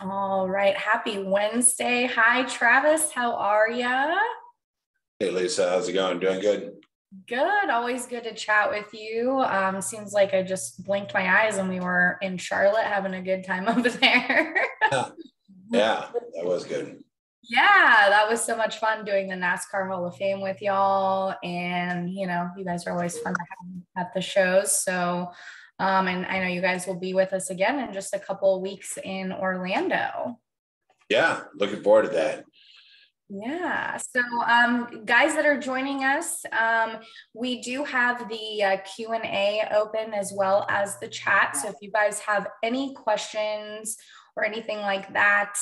All right, happy Wednesday. Hi, Travis, how are ya? Hey, Lisa, how's it going? Doing good? Good, always good to chat with you. Seems like I just blinked my eyes and we were in Charlotte having a good time over there. Yeah, that was good. Yeah, that was so much fun doing the NASCAR Hall of Fame with y'all. And, you know, you guys are always fun to have at the shows. So, and I know you guys will be with us again in just a couple of weeks in Orlando. Yeah, looking forward to that. Yeah. So guys that are joining us, we do have the Q&A open as well as the chat. So if you guys have any questions or anything like that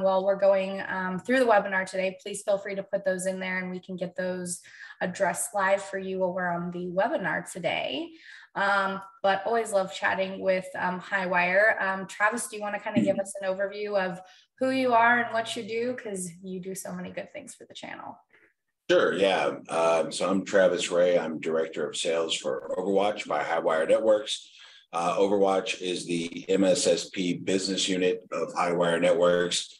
while we're going through the webinar today, please feel free to put those in there and we can get those addressed live for you while we're on the webinar today. But always love chatting with High Wire. Travis, do you want to kind of give us an overview of who you are and what you do? Because you do so many good things for the channel. Sure, yeah. So I'm Travis Ray. I'm Director of Sales for Overwatch by High Wire Networks. Overwatch is the MSSP business unit of High Wire Networks.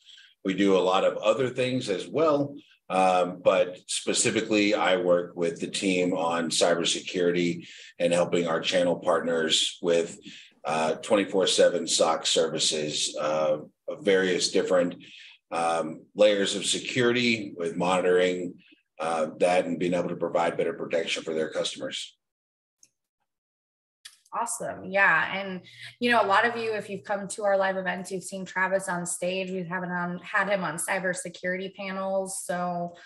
We do a lot of other things as well, but specifically I work with the team on cybersecurity and helping our channel partners with 24/7 SOC services of various different layers of security with monitoring that and being able to provide better protection for their customers. Awesome. Yeah. And, you know, a lot of you, if you've come to our live events, you've seen Travis on stage. We haven't had him on cybersecurity panels. So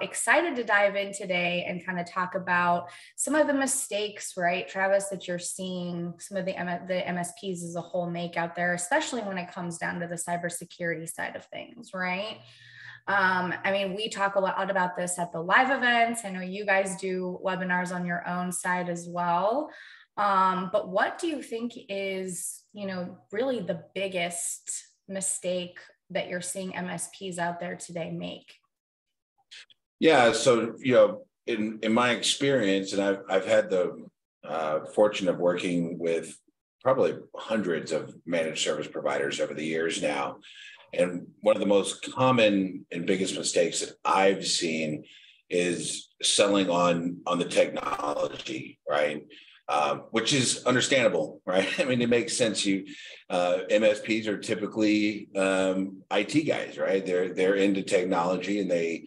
excited to dive in today and kind of talk about some of the mistakes, right, Travis, that you're seeing some of the MSPs as a whole make out there, especially when it comes down to the cybersecurity side of things, right? I mean, we talk a lot about this at the live events. I know you guys do webinars on your own side as well. But what do you think is, you know, really the biggest mistake that you're seeing MSPs out there today make? Yeah, so, you know, in my experience, and I've had the fortune of working with probably hundreds of managed service providers over the years now. And one of the most common and biggest mistakes that I've seen is selling on the technology, right? Which is understandable, right? I mean, it makes sense. You MSPs are typically IT guys, right? They're into technology and they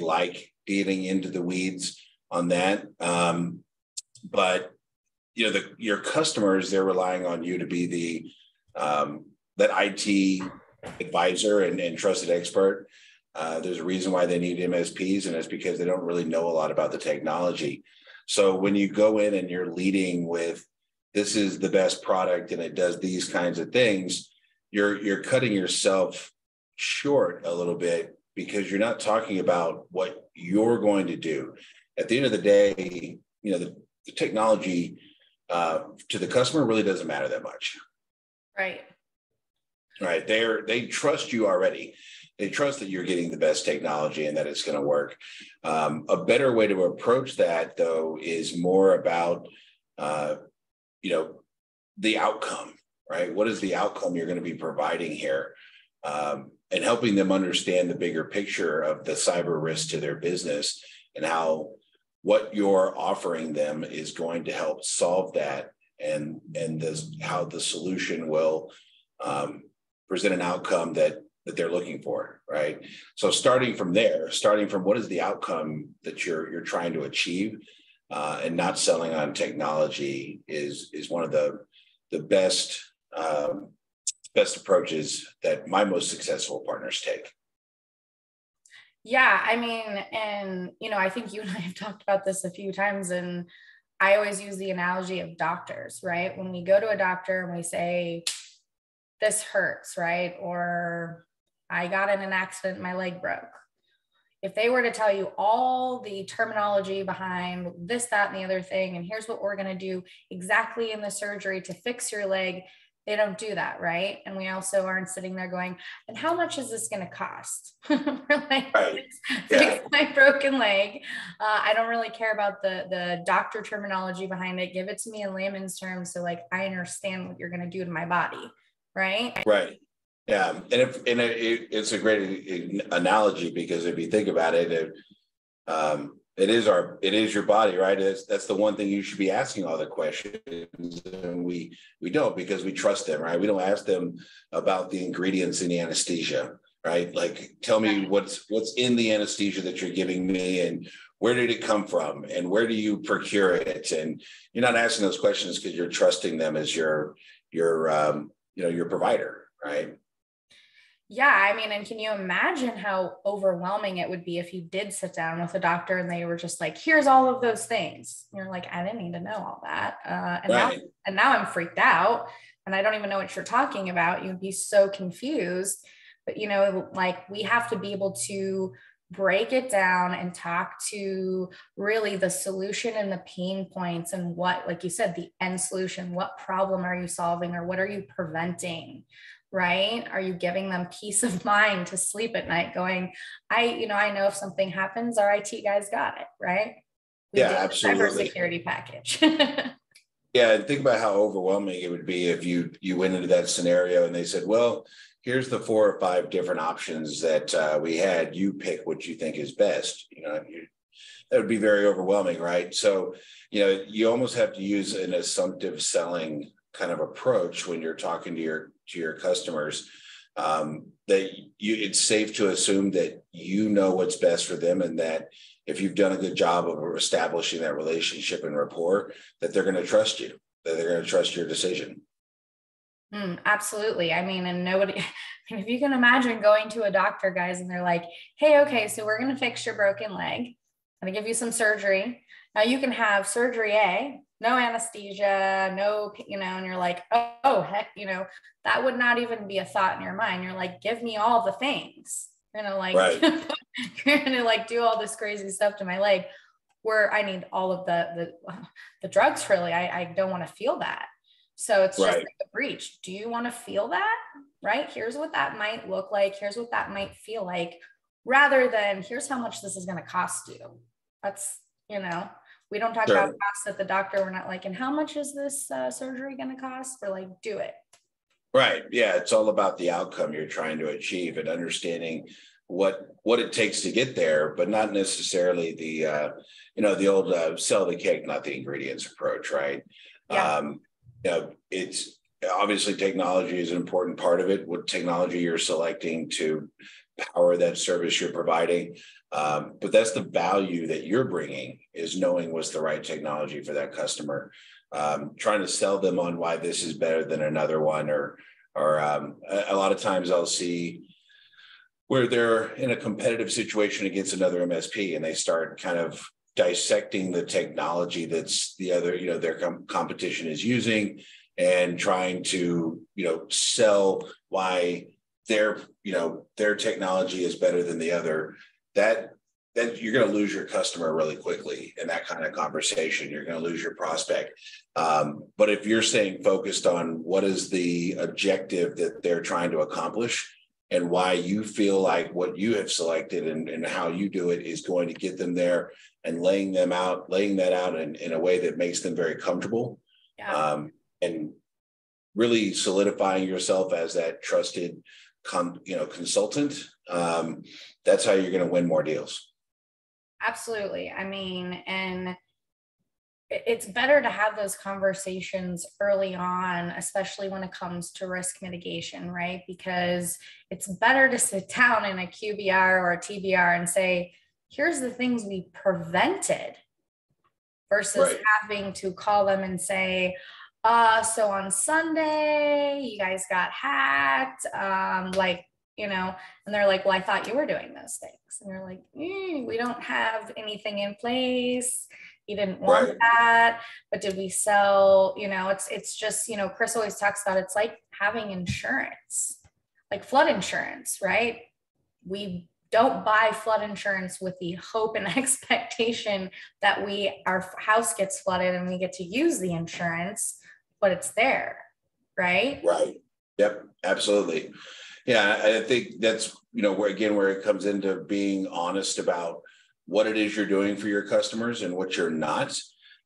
like getting into the weeds on that. But you know, your customers, they're relying on you to be the that IT advisor and trusted expert. There's a reason why they need MSPs, and it's because they don't really know a lot about the technology. So when you go in and you're leading with, this is the best product and it does these kinds of things, you're cutting yourself short a little bit because you're not talking about what you're going to do. At the end of the day, you know, the technology to the customer really doesn't matter that much. Right. Right. They trust you already. They trust that you're getting the best technology and that it's going to work. A better way to approach that, though, is more about, you know, the outcome, right? What is the outcome you're going to be providing here? And helping them understand the bigger picture of the cyber risk to their business and how what you're offering them is going to help solve that, and this, how the solution will present an outcome that they're looking for, right? So starting from there, starting from what is the outcome that you're trying to achieve, and not selling on technology is one of the best approaches that my most successful partners take. Yeah, I mean, and you know, I think you and I have talked about this a few times, and I always use the analogy of doctors, right? When we go to a doctor and we say, "This hurts," right? Or, "I got in an accident, my leg broke." If they were to tell you all the terminology behind this, that, and the other thing, and here's what we're going to do exactly in the surgery to fix your leg, they don't do that, right? And we also aren't sitting there going, "And how much is this going to cost?" We're like, right. Yeah. Fix my broken leg. I don't really care about the doctor terminology behind it. Give it to me in layman's terms so like I understand what you're going to do to my body. Right. Right. Yeah, and it's a great analogy, because if you think about it, it is your body, right? That's the one thing you should be asking all the questions, and we don't, because we trust them, right? We don't ask them about the ingredients in the anesthesia, right? Like, tell me what's in the anesthesia that you're giving me, and where did it come from, and where do you procure it? And you're not asking those questions because you're trusting them as your provider, right? Yeah, I mean, and can you imagine how overwhelming it would be if you did sit down with a doctor and they were just like, here's all of those things. And you're like, I didn't need to know all that. And now I'm freaked out and I don't even know what you're talking about. You'd be so confused. But, you know, like, we have to be able to break it down and talk to really the solution and the pain points, and what, like you said, the end solution. What problem are you solving, or what are you preventing? Right? Are you giving them peace of mind to sleep at night going, I know if something happens, our IT guys got it, right? Yeah, absolutely. Cybersecurity package. Yeah. And think about how overwhelming it would be if you went into that scenario and they said, well, here's the 4 or 5 different options that we had, you pick what you think is best. You know, that would be very overwhelming, right? So, you know, you almost have to use an assumptive selling kind of approach when you're talking to your customers, that it's safe to assume that you know what's best for them, and that if you've done a good job of establishing that relationship and rapport, that they're going to trust you, that they're going to trust your decision. Absolutely. I mean, if you can imagine going to a doctor, guys, and they're like, hey, okay, so we're going to fix your broken leg. I'm going to give you some surgery. Now you can have surgery A, no anesthesia, no, you know, and you're like, oh, heck, you know, that would not even be a thought in your mind. You're like, give me all the things. You're going to like, you're going to like do all this crazy stuff to my leg, where I need all of the drugs, really. I don't want to feel that. So it's just like a breach. Do you want to feel that? Right? Here's what that might look like. Here's what that might feel like, rather than here's how much this is going to cost you. That's, you know, we don't talk about costs at the doctor. We're not like, and how much is this surgery going to cost? We're like, do it. Right. Yeah. It's all about the outcome you're trying to achieve and understanding what it takes to get there, but not necessarily the, you know, the old sell the cake, not the ingredients approach. Right. Yeah. You know, it's obviously technology is an important part of it. What technology you're selecting to power that service you're providing. But that's the value that you're bringing, is knowing what's the right technology for that customer, trying to sell them on why this is better than another one, or a lot of times I'll see where they're in a competitive situation against another MSP and they start kind of dissecting the technology that's the other, you know, their competition is using, and trying to, you know, sell why their, you know, their technology is better than the other. That you're going to lose your customer really quickly in that kind of conversation. You're going to lose your prospect. But if you're staying focused on what is the objective that they're trying to accomplish, and why you feel like what you have selected and how you do it is going to get them there, and laying that out in a way that makes them very comfortable, and really solidifying yourself as that trusted consultant. That's how you're going to win more deals. Absolutely. I mean, and it's better to have those conversations early on, especially when it comes to risk mitigation, right? Because it's better to sit down in a QBR or a TBR and say, here's the things we prevented, versus having to call them and say, so on Sunday, you guys got hacked, like, you know, and they're like, well, I thought you were doing those things. And they're like, we don't have anything in place. You didn't want that, but did we sell, you know, it's just, you know, Chris always talks about, it's like having insurance, like flood insurance, right? We don't buy flood insurance with the hope and expectation that our house gets flooded and we get to use the insurance, but it's there, right? Right. Yep. Absolutely. Yeah. I think that's, you know, where it comes into being honest about what it is you're doing for your customers and what you're not.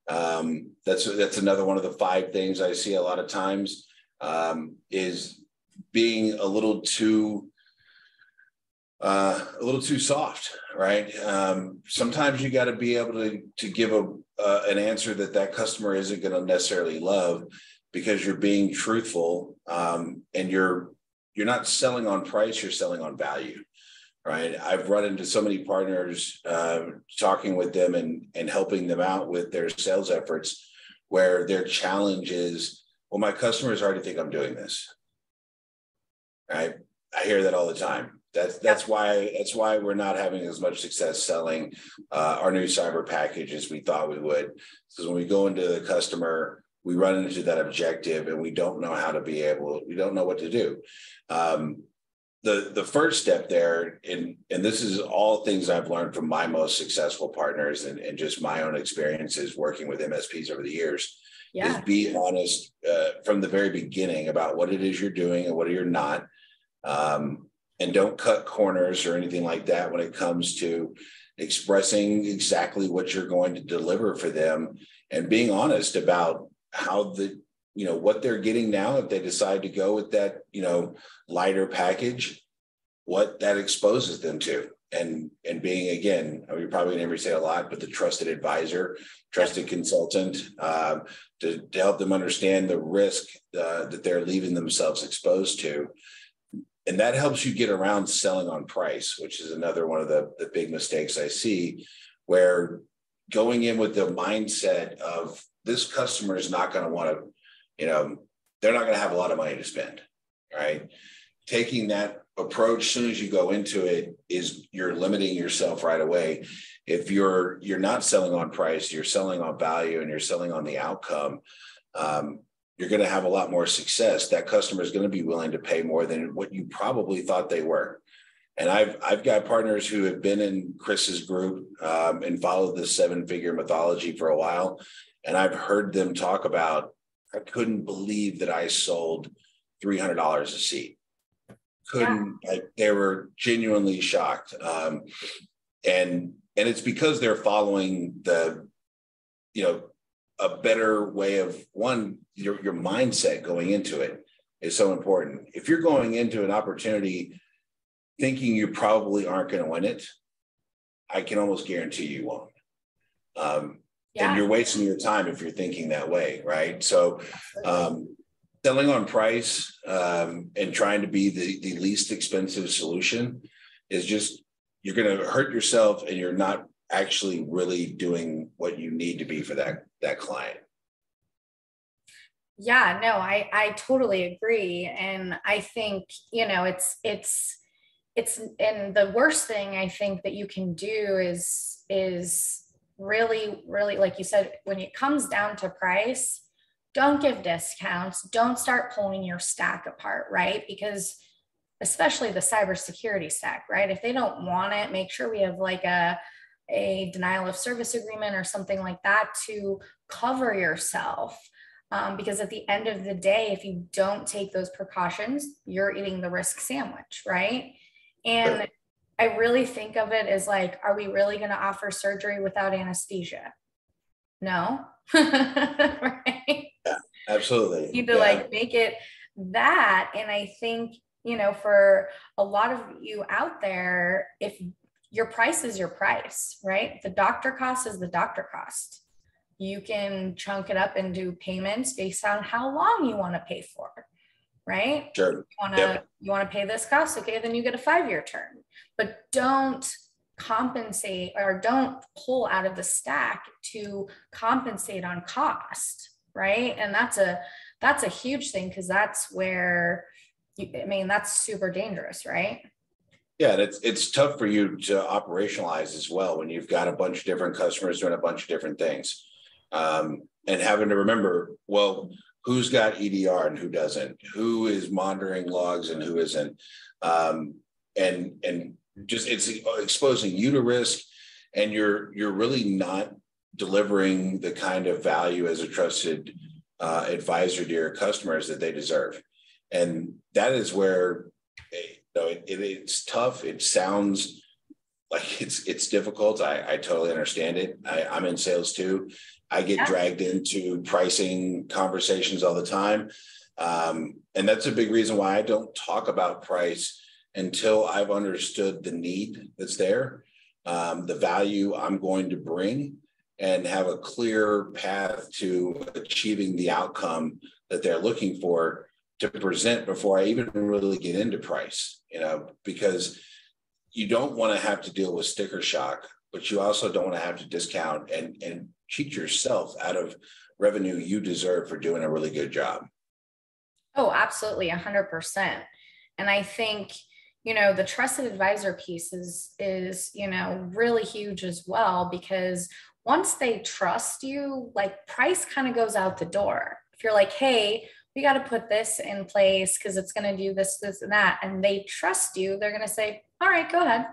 That's another one of the 5 things I see a lot of times, is being a little too soft, right? Sometimes you got to be able to give an answer that customer isn't going to necessarily love, because you're being truthful, and you're not selling on price, you're selling on value, right? I've run into so many partners talking with them and helping them out with their sales efforts, where their challenge is, well, my customers already think I'm doing this, right? I hear that all the time. That's why we're not having as much success selling our new cyber package as we thought we would. Because when we go into the customer, we run into that objective and we don't know how to be able, we don't know what to do. The first step there, and this is all things I've learned from my most successful partners and just my own experiences working with MSPs over the years, is be honest from the very beginning about what it is you're doing and what you're not. And don't cut corners or anything like that when it comes to expressing exactly what you're going to deliver for them, and being honest about how what they're getting now, if they decide to go with that, lighter package, what that exposes them to. And being, again, you're probably going to hear say a lot, but the trusted advisor, trusted consultant, to help them understand the risk that they're leaving themselves exposed to. And that helps you get around selling on price, which is another one of the big mistakes I see, where going in with the mindset of this customer is not going to want to, they're not going to have a lot of money to spend, right? Taking that approach as soon as you go into it is you're limiting yourself right away. If you're not selling on price, you're selling on value, and you're selling on the outcome, you're going to have a lot more success. That customer is going to be willing to pay more than what you probably thought they were. And I've got partners who have been in Chris's group and followed the 7-figure mythology for a while. And I've heard them talk about, I couldn't believe that I sold $300 a seat. They were genuinely shocked. And it's because they're following a better way of your mindset going into it is so important. If you're going into an opportunity thinking you probably aren't going to win it, I can almost guarantee you won't. And you're wasting your time if you're thinking that way, right? So selling on price and trying to be the least expensive solution is just, you're going to hurt yourself, and you're not actually really doing what you need to be for that client. Yeah, no, I totally agree. And I think, it's and the worst thing I think that you can do is really, really, like you said, when it comes down to price, don't give discounts, don't start pulling your stack apart, right? Because especially the cybersecurity stack, right? If they don't want it, make sure we have like a denial of service agreement or something like that to cover yourself. Because at the end of the day, if you don't take those precautions, you're eating the risk sandwich, right? And I really think of it as like, are we really going to offer surgery without anesthesia? No. Right? Yeah, absolutely. You need to make it that. And I think, for a lot of you out there, if your price is your price, right? The doctor cost is the doctor cost. You can chunk it up and do payments based on how long you want to pay for, right? Sure. You want to pay this cost, okay, then you get a 5-year term. But don't compensate or don't pull out of the stack to compensate on cost, right? And that's a huge thing, because that's where, that's super dangerous, right? Yeah, and it's tough for you to operationalize as well when you've got a bunch of different customers doing a bunch of different things. And having to remember, well, who's got EDR and who doesn't? Who is monitoring logs and who isn't? And just it's exposing you to risk, and you're really not delivering the kind of value as a trusted advisor to your customers that they deserve. And that is where it's tough. It sounds like it's difficult. I totally understand it. I'm in sales too. I get dragged into pricing conversations all the time. And that's a big reason why I don't talk about price until I've understood the need that's there, the value I'm going to bring, and have a clear path to achieving the outcome that they're looking for to present before I even really get into price, you know, because you don't want to have to deal with sticker shock, but you also don't want to have to discount and cheat yourself out of revenue you deserve for doing a really good job. Oh, absolutely. 100%. And I think, you know, the trusted advisor piece is, you know, really huge as well, because once they trust you, like, price kind of goes out the door. If you're like, hey, we got to put this in place because it's going to do this, this, and that, and they trust you, they're going to say, all right, go ahead.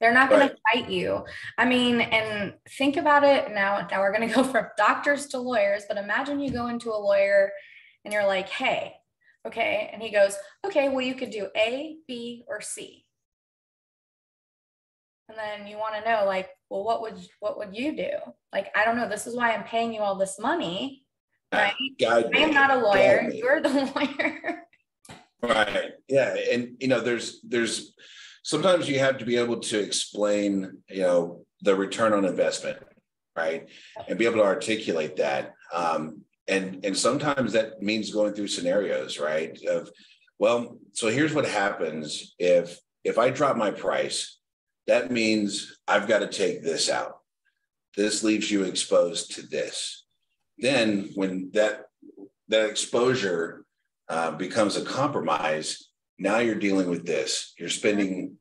They're not going to fight you. I mean, and think about it now. Now we're going to go from doctors to lawyers, but imagine you go into a lawyer and you're like, hey, okay. And he goes, okay, well, you could do A, B, or C. And then you want to know, like, well, what would you do? Like, I don't know. This is why I'm paying you all this money, right? I am not a lawyer. You're the lawyer. Right. Yeah. And, you know, there's sometimes you have to be able to explain, you know, the return on investment, right? And be able to articulate that. And sometimes that means going through scenarios, right? Of, well, so here's what happens if I drop my price. That means I've got to take this out. This leaves you exposed to this. Then when that exposure becomes a compromise, now you're dealing with this. You're spending,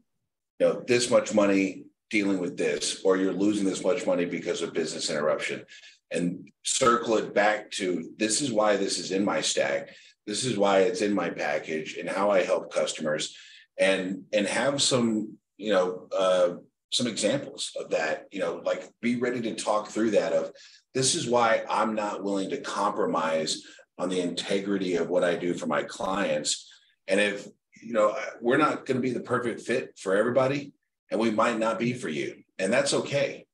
you know, this much money dealing with this, or you're losing this much money because of business interruption. And circle it back to, this is why this is in my stack. This is why it's in my package and how I help customers, and have some, you know, some examples of that, you know, like, be ready to talk through that of, this is why I'm not willing to compromise on the integrity of what I do for my clients. And if, you know, we're not going to be the perfect fit for everybody, and we might not be for you, and that's okay,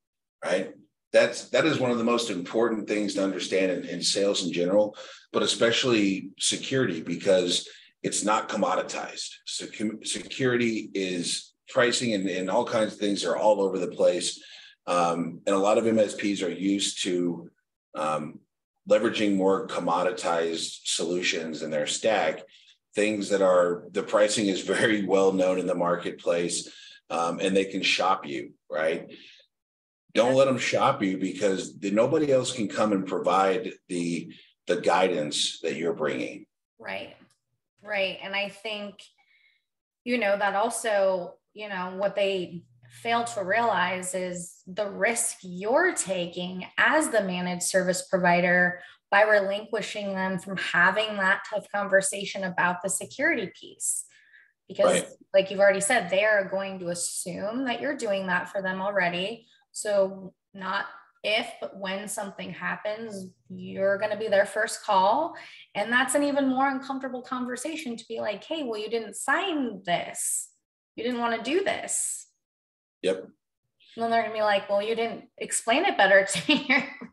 right? That is one of the most important things to understand in sales in general, but especially security, because it's not commoditized. Security is pricing, and all kinds of things are all over the place. And a lot of MSPs are used to leveraging more commoditized solutions in their stack, things that are, the pricing is very well known in the marketplace, and they can shop you, right? Don't let them shop you, because nobody else can come and provide the guidance that you're bringing. Right, right. And I think, you know, that also, you know, what they fail to realize is the risk you're taking as the managed service provider by relinquishing them from having that tough conversation about the security piece. Because, right, like you've already said, they are going to assume that you're doing that for them already. So not if, but when something happens, you're going to be their first call. And that's an even more uncomfortable conversation, to be like, hey, well, you didn't sign this. You didn't want to do this. Yep. And then they're going to be like, well, you didn't explain it better to me.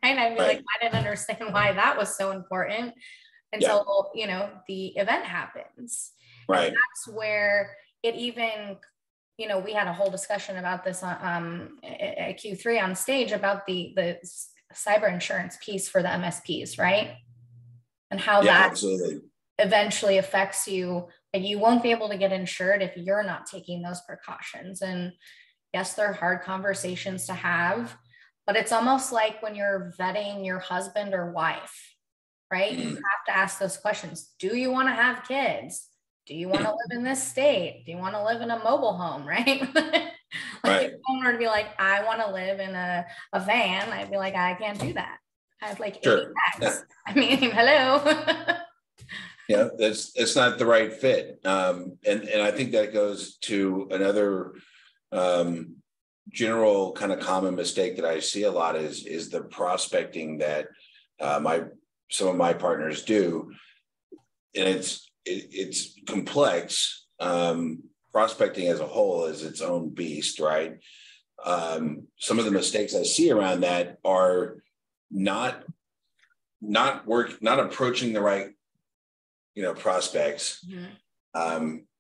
Right? I'd be like, I didn't understand why that was so important until, you know, the event happens. Right. And that's where it even, you know, we had a whole discussion about this at Q3 on stage about the cyber insurance piece for the MSPs, right? And how that absolutely eventually affects you, and you won't be able to get insured if you're not taking those precautions. And yes, they're hard conversations to have, but it's almost like when you're vetting your husband or wife, right? Mm-hmm. You have to ask those questions. Do you want to have kids? Do you want to live in this state? Do you want to live in a mobile home, right? Like, if someone were to be like, I want to live in a van, I'd be like, I can't do that. I have like 8 pets. I mean, hello. Yeah, it's not the right fit. And I think that goes to another general kind of common mistake that I see a lot is the prospecting that some of my partners do. And it's complex. Prospecting as a whole is its own beast, right? Some of the mistakes I see around that are not approaching the right prospects,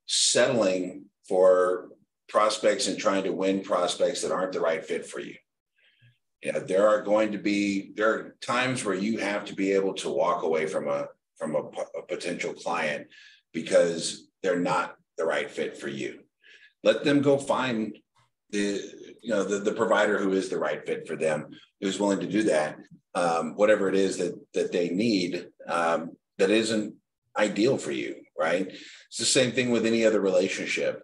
settling for prospects and trying to win prospects that aren't the right fit for you. There are going to be, there are times where you have to be able to walk away from a potential client because they're not the right fit for you. Let them go find the provider who is the right fit for them, who's willing to do that, whatever it is that they need, that isn't ideal for you, right? It's the same thing with any other relationship.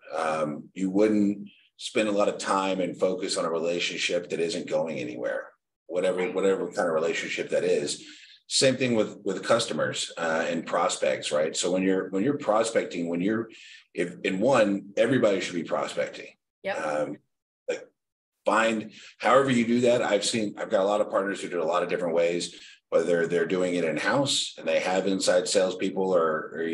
You wouldn't spend a lot of time and focus on a relationship that isn't going anywhere, whatever kind of relationship that is. Same thing with customers and prospects, right? So when you're prospecting, everybody should be prospecting. Yeah. Like find however you do that. I've got a lot of partners who do it a lot of different ways, whether they're doing it in house and they have inside salespeople or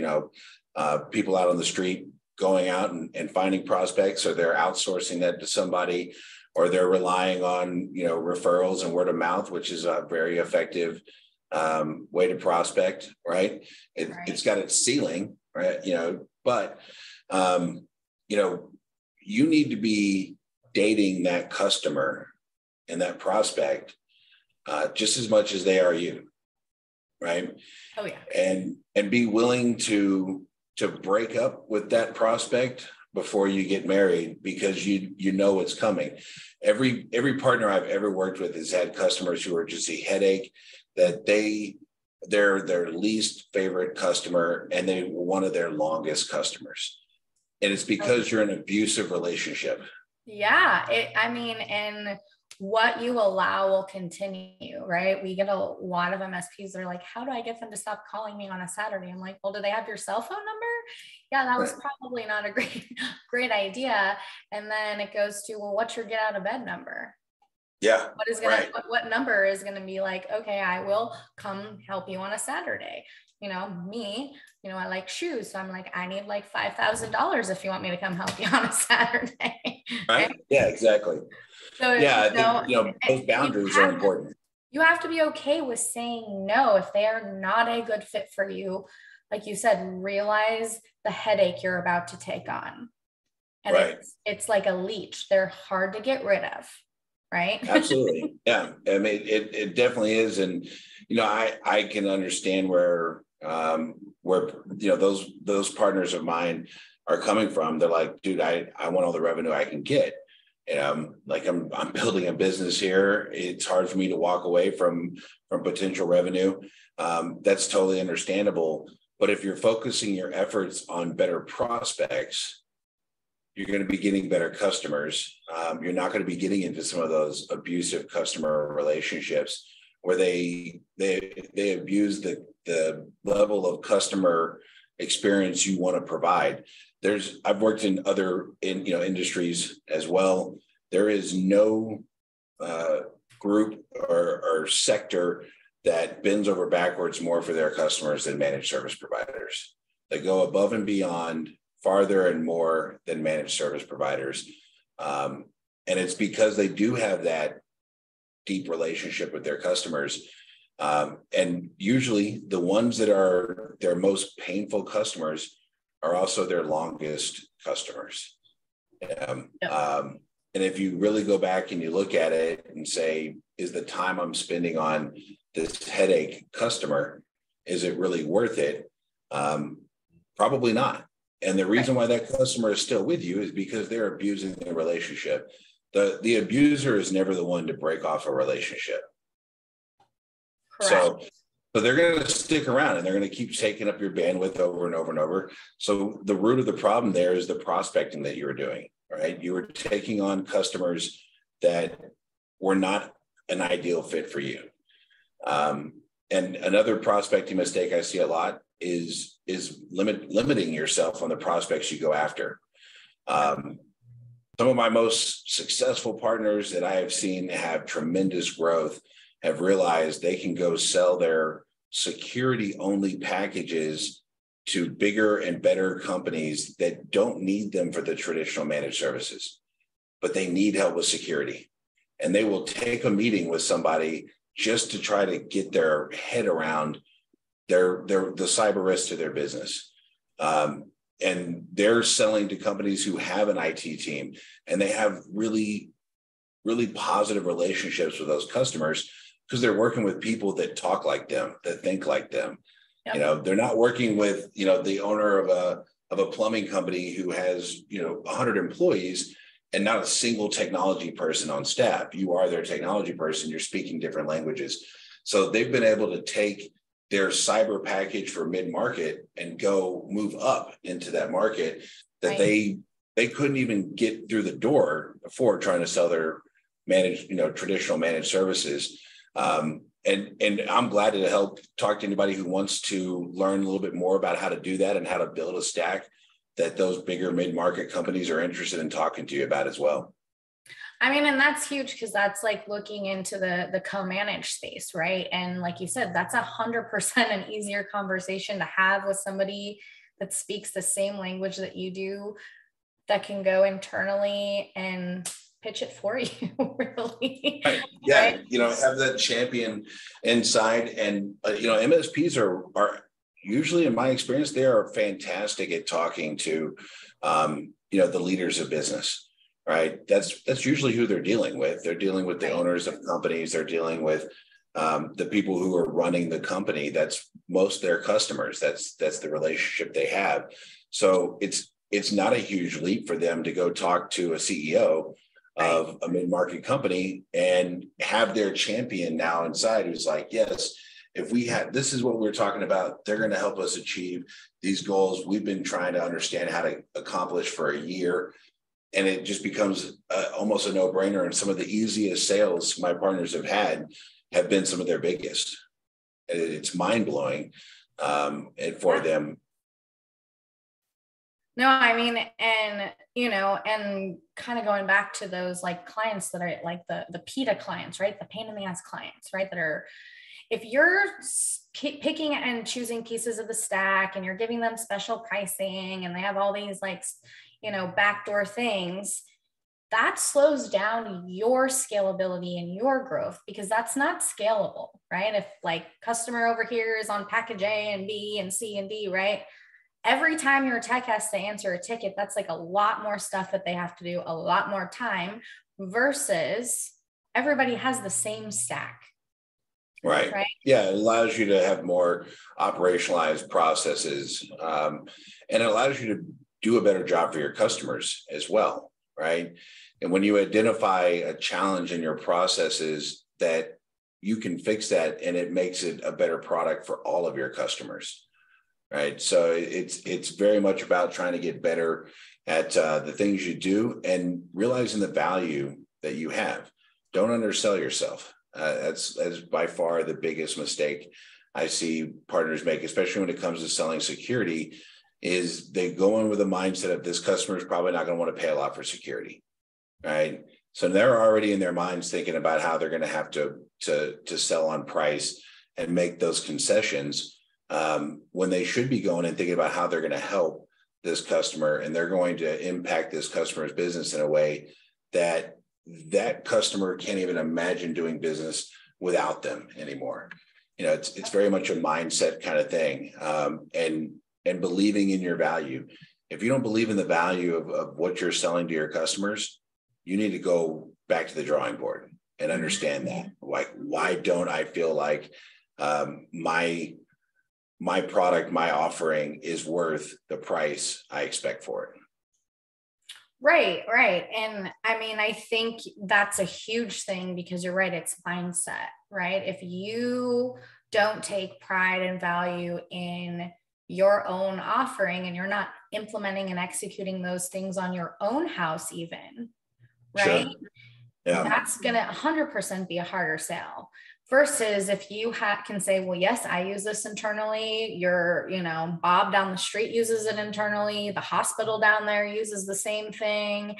people out on the street going out and finding prospects, or they're outsourcing that to somebody, or they're relying on referrals and word of mouth, which is a very effective way to prospect, right? It's got its ceiling, right? But you need to be dating that customer and that prospect just as much as they are you, right? Oh yeah. And be willing to break up with that prospect before you get married, because you know what's coming. Every partner I've ever worked with has had customers who are just a headache, that they're their least favorite customer and they were one of their longest customers. And it's because you're in an abusive relationship. Yeah. And what you allow will continue, right? We get a lot of MSPs that are like, how do I get them to stop calling me on a Saturday? I'm like, well, do they have your cell phone number? Yeah, that was probably not a great idea. And then it goes to, well, what's your get out of bed number? Yeah. What number is going to be like, okay, I will come help you on a Saturday. I like shoes. So I'm like, I need like $5,000 if you want me to come help you on a Saturday. Right. Yeah, exactly. So yeah, those boundaries are important. You have to be okay with saying no if they are not a good fit for you. Like you said, realize the headache you're about to take on. And it's like a leech. They're hard to get rid of. Right. Absolutely. Yeah. I mean, it definitely is. And, I can understand where those partners of mine are coming from. They're like, dude, I want all the revenue I can get. And I'm building a business here. It's hard for me to walk away from potential revenue. That's totally understandable. But if you're focusing your efforts on better prospects, you're going to be getting better customers. You're not going to be getting into some of those abusive customer relationships where they abuse the level of customer experience you want to provide. I've worked in other industries as well. There is no group or sector that bends over backwards more for their customers than managed service providers. They go above and beyond, farther and more than managed service providers. And it's because they do have that deep relationship with their customers. And usually the ones that are their most painful customers are also their longest customers. And if you really go back and you look at it and say, is the time I'm spending on this headache customer, is it really worth it? Probably not. And the reason why that customer is still with you is because they're abusing the relationship. The abuser is never the one to break off a relationship. Correct. So they're going to stick around and they're going to keep taking up your bandwidth over and over and over. So the root of the problem there is the prospecting that you were doing, right? You were taking on customers that were not an ideal fit for you. And another prospecting mistake I see a lot is limiting yourself on the prospects you go after. Some of my most successful partners that I have seen have tremendous growth have realized they can go sell their security-only packages to bigger and better companies that don't need them for the traditional managed services, but they need help with security. And they will take a meeting with somebody just to try to get their head around the cyber risk to their business. And they're selling to companies who have an IT team, and they have really, really positive relationships with those customers because they're working with people that talk like them, that think like them. Yep. You know, they're not working with, you know, the owner of a plumbing company who has, you know, 100 employees and not a single technology person on staff. You are their technology person. You're speaking different languages. So they've been able to take their cyber package for mid-market and go move up into that market that right. they couldn't even get through the door before, trying to sell their managed, you know, traditional managed services. And I'm glad to help talk to anybody who wants to learn a little bit more about how to do that and how to build a stack that those bigger mid-market companies are interested in talking to you about as well. I mean, and that's huge, because that's like looking into the co-managed space, right? And like you said, that's 100% an easier conversation to have with somebody that speaks the same language that you do, that can go internally and pitch it for you, really. Right. Yeah, right? You know, have that champion inside. And, you know, MSPs are usually, in my experience, they are fantastic at talking to, you know, the leaders of business. Right. That's usually who they're dealing with. They're dealing with the owners of companies. They're dealing with the people who are running the company. That's most their customers. That's the relationship they have. So it's not a huge leap for them to go talk to a CEO of a mid-market company and have their champion now inside who's like, yes, if we had, this is what we're talking about. They're going to help us achieve these goals we've been trying to understand how to accomplish for a year. And it just becomes almost a no-brainer. And some of the easiest sales my partners have had have been some of their biggest. It's mind-blowing for them. No, I mean, and, you know, and kind of going back to those like clients that are like the PETA clients, right? The pain in the ass clients, right? That are, if you're picking and choosing pieces of the stack and you're giving them special pricing and they have all these like, you know, backdoor things, that slows down your scalability and your growth, because that's not scalable, right? If like customer over here is on package A and B and C and D, right? Every time your tech has to answer a ticket, that's like a lot more stuff that they have to do, a lot more time, versus everybody has the same stack. Right. Right. Yeah. It allows you to have more operationalized processes, and it allows you to do a better job for your customers as well, right? And when you identify a challenge in your processes, that you can fix that, and it makes it a better product for all of your customers, right? So it's very much about trying to get better at the things you do and realizing the value that you have. Don't undersell yourself. That's by far the biggest mistake I see partners make, especially when it comes to selling security, is they go in with a mindset of this customer is probably not going to want to pay a lot for security, right? So they're already in their minds thinking about how they're going to have to sell on price and make those concessions when they should be going and thinking about how they're going to help this customer, and they're going to impact this customer's business in a way that customer can't even imagine doing business without them anymore. You know, it's very much a mindset kind of thing, and believing in your value. If you don't believe in the value of what you're selling to your customers, you need to go back to the drawing board and understand that. Like, why don't I feel like my product, my offering is worth the price I expect for it? Right, right. And I mean, I think that's a huge thing, because you're right, it's mindset, right? If you don't take pride and value in your own offering, and you're not implementing and executing those things on your own house even, right? Sure. Yeah. That's going to 100% be a harder sale, versus if you can say, well, yes, I use this internally. Your, you know, Bob down the street uses it internally. The hospital down there uses the same thing.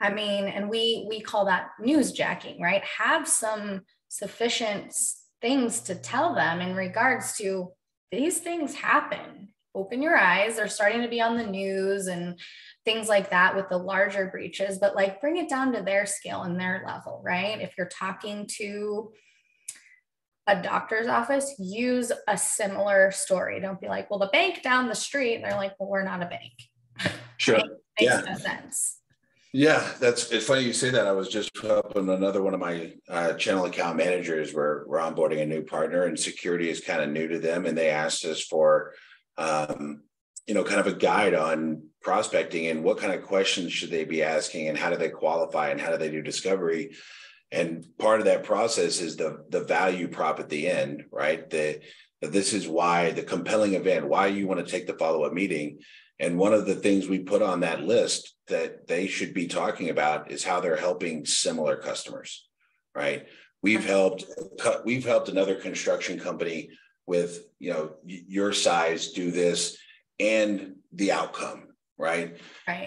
I mean, and we call that newsjacking, right? Have some sufficient things to tell them in regards to these things happen. Open your eyes. They're starting to be on the news and things like that with the larger breaches, but like bring it down to their scale and their level, right? If you're talking to a doctor's office, use a similar story. Don't be like, well, the bank down the street, and they're like, well, we're not a bank. Sure. Makes no sense. Yeah, it's funny you say that. I was just up on another one of my channel account managers where we're onboarding a new partner, and security is kind of new to them. And they asked us for, kind of a guide on prospecting and what kind of questions should they be asking and how do they qualify and how do they do discovery. And part of that process is the value prop at the end, right? This is why the compelling event, why you want to take the follow-up meeting. And one of the things we put on that list that they should be talking about is how they're helping similar customers, right? We've helped another construction company with, your size do this and the outcome, right?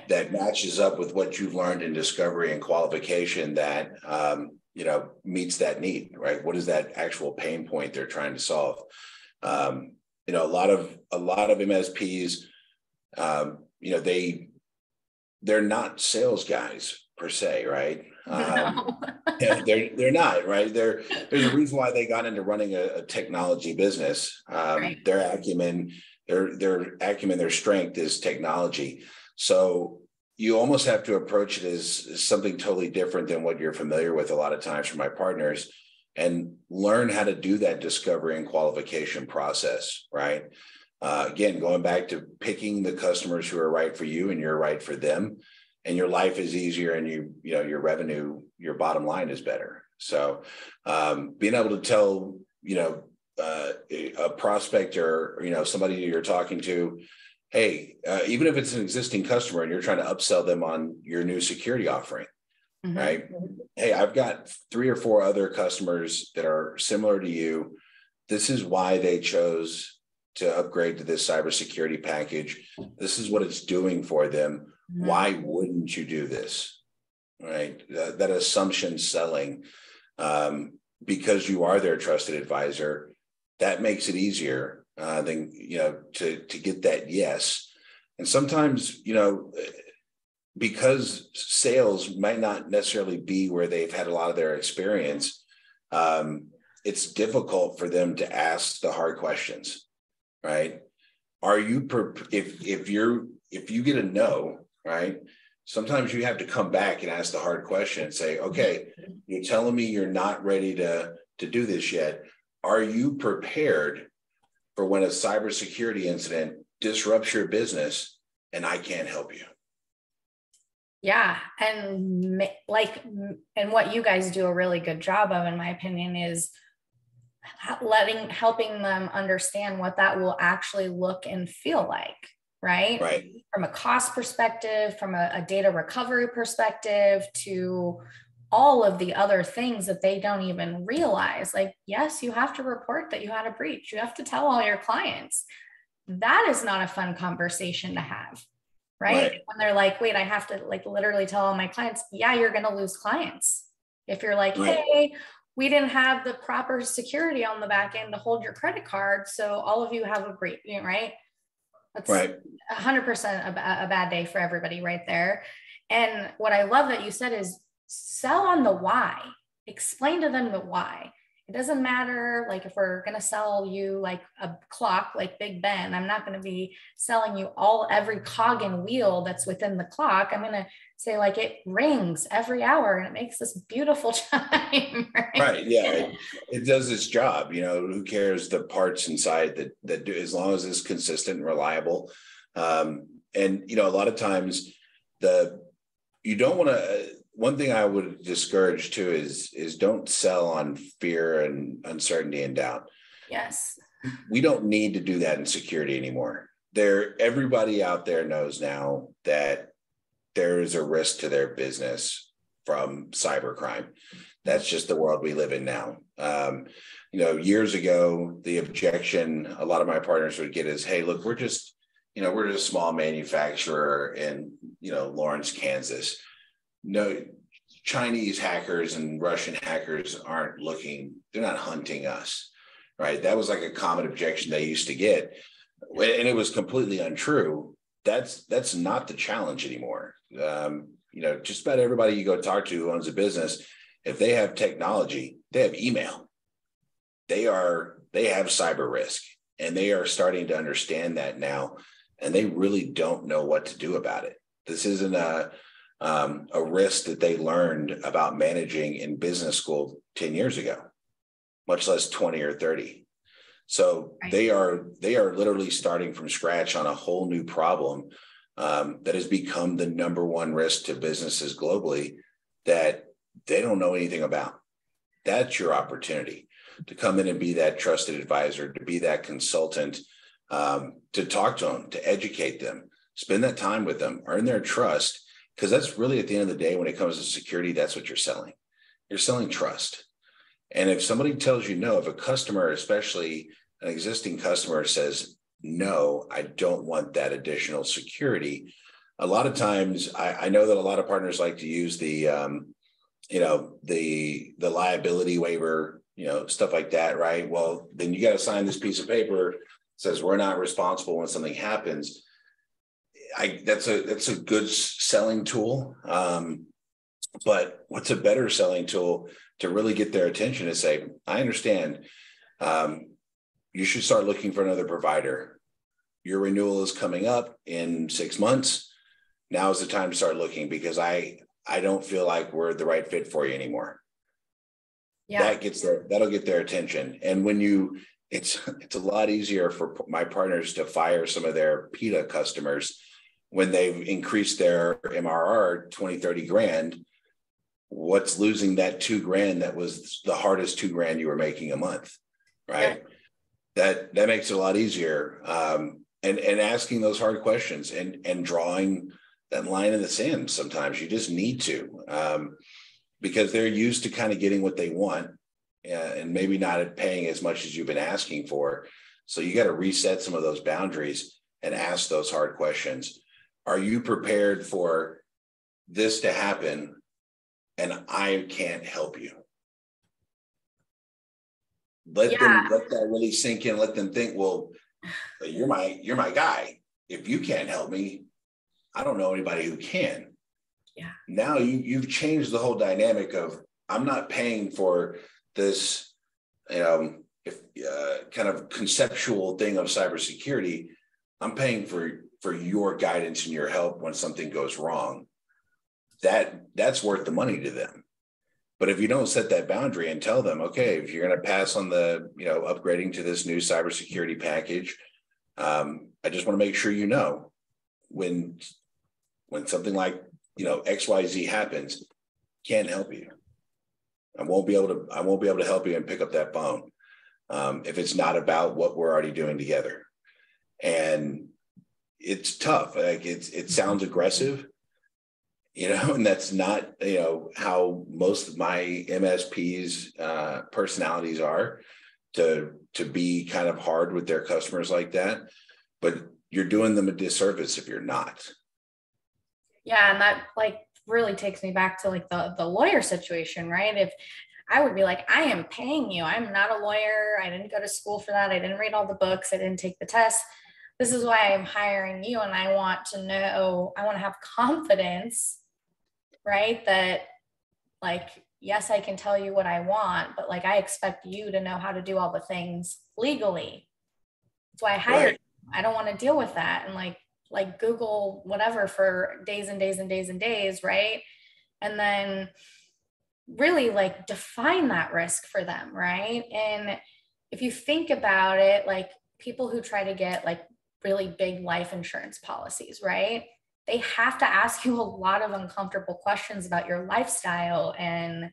That matches up with what you've learned in discovery and qualification that, meets that need, right? What is that actual pain point they're trying to solve? A lot of MSPs, they're not sales guys per se, right? They're not, right? There's a reason why they got into running a technology business. Their acumen, their strength is technology. So you almost have to approach it as something totally different than what you're familiar with a lot of times from my partners, and learn how to do that discovery and qualification process, right? Again, going back to picking the customers who are right for you and you're right for them, and your life is easier and your revenue, your bottom line is better. So being able to tell, a prospect or, somebody you're talking to, hey, even if it's an existing customer and you're trying to upsell them on your new security offering, mm-hmm. right? Hey, I've got 3 or 4 other customers that are similar to you. This is why they chose to upgrade to this cybersecurity package. This is what it's doing for them. Mm-hmm. Why wouldn't you do this? Right? That assumption selling, because you are their trusted advisor, that makes it easier than, to get that yes. And sometimes, because sales might not necessarily be where they've had a lot of their experience, it's difficult for them to ask the hard questions. Right? Are you if you get a no, right? Sometimes you have to come back and ask the hard question and say, okay, you're telling me you're not ready to do this yet. Are you prepared for when a cybersecurity incident disrupts your business and I can't help you? Yeah. And what you guys do a really good job of, in my opinion, is helping them understand what that will actually look and feel like, right? From a cost perspective, from a data recovery perspective, to all of the other things that they don't even realize. Like, yes, you have to report that you had a breach. You have to tell all your clients. That is not a fun conversation to have, right? When they're like, wait, I have to literally tell all my clients. Yeah, you're going to lose clients. If you're like, hey, we didn't have the proper security on the back end to hold your credit card, so all of you have a breach, right? That's 100% a bad day for everybody right there. And what I love that you said is sell on the why. Explain to them the why. It doesn't matter, if we're going to sell you a clock, Big Ben, I'm not going to be selling you every cog and wheel that's within the clock. I'm going to say it rings every hour and it makes this beautiful chime. Right. Yeah. It does its job. Who cares the parts inside that do, as long as it's consistent and reliable. A lot of times you don't want to, one thing I would discourage too is don't sell on fear and uncertainty and doubt. Yes. We don't need to do that in security anymore. Everybody out there knows now that there is a risk to their business from cybercrime. That's just the world we live in now. Years ago, the objection a lot of my partners would get is, hey, look, we're just a small manufacturer in, Lawrence, Kansas. No, Chinese hackers and Russian hackers aren't looking, they're not hunting us, right? That was a common objection they used to get. And it was completely untrue. That's not the challenge anymore. Just about everybody you go talk to who owns a business, if they have technology, they have email, they have cyber risk, and they are starting to understand that now, and they really don't know what to do about it. This isn't a risk that they learned about managing in business school 10 years ago, much less 20 or 30. So they are literally starting from scratch on a whole new problem that has become the number one risk to businesses globally that they don't know anything about. That's your opportunity to come in and be that trusted advisor, to be that consultant, to talk to them, to educate them, spend that time with them, earn their trust. Because that's really, at the end of the day, when it comes to security, that's what you're selling. You're selling trust. And if somebody tells you no, if a customer, especially an existing customer, says, no, I don't want that additional security. A lot of times, I know that a lot of partners like to use the liability waiver, stuff like that, right? Well, then you got to sign this piece of paper that says we're not responsible when something happens. That's a good selling tool, but what's a better selling tool to really get their attention is say, I understand you should start looking for another provider. Your renewal is coming up in 6 months. Now is the time to start looking because I don't feel like we're the right fit for you anymore. Yeah. That'll get their attention. And when it's a lot easier for my partners to fire some of their PETA customers when they've increased their MRR 20, 30 grand. What's losing that $2,000 that was the hardest $2,000 you were making a month, right? Yeah. That makes it a lot easier. And asking those hard questions and drawing that line in the sand sometimes. You just need to because they're used to kind of getting what they want and maybe not paying as much as you've been asking for. So you got to reset some of those boundaries and ask those hard questions. Are you prepared for this to happen and I can't help you? Let that really sink in. Let them think, well, you're my guy. If you can't help me, I don't know anybody who can. Yeah. Now you've changed the whole dynamic of I'm not paying for this, kind of conceptual thing of cybersecurity. I'm paying for your guidance and your help when something goes wrong. That's worth the money to them. But if you don't set that boundary and tell them, okay, if you're going to pass on the, upgrading to this new cybersecurity package, I just want to make sure you know when something like, XYZ happens, can't help you. I won't be able to help you and pick up that phone if it's not about what we're already doing together. And it's tough. Like it sounds aggressive. And that's not, how most of my MSPs personalities are to be kind of hard with their customers like that, but you're doing them a disservice if you're not. Yeah. And that really takes me back to the lawyer situation, right? If I would be like, I am paying you, I'm not a lawyer. I didn't go to school for that. I didn't read all the books. I didn't take the tests. This is why I'm hiring you. And I want to know, I want to have confidence, right? That yes, I can tell you what I want, but I expect you to know how to do all the things legally. That's why I hired you. I don't want to deal with that. And like Google whatever for days and days and days and days. Right. And then really define that risk for them. Right. And if you think about it, people who try to get really big life insurance policies, right? They have to ask you a lot of uncomfortable questions about your lifestyle. And,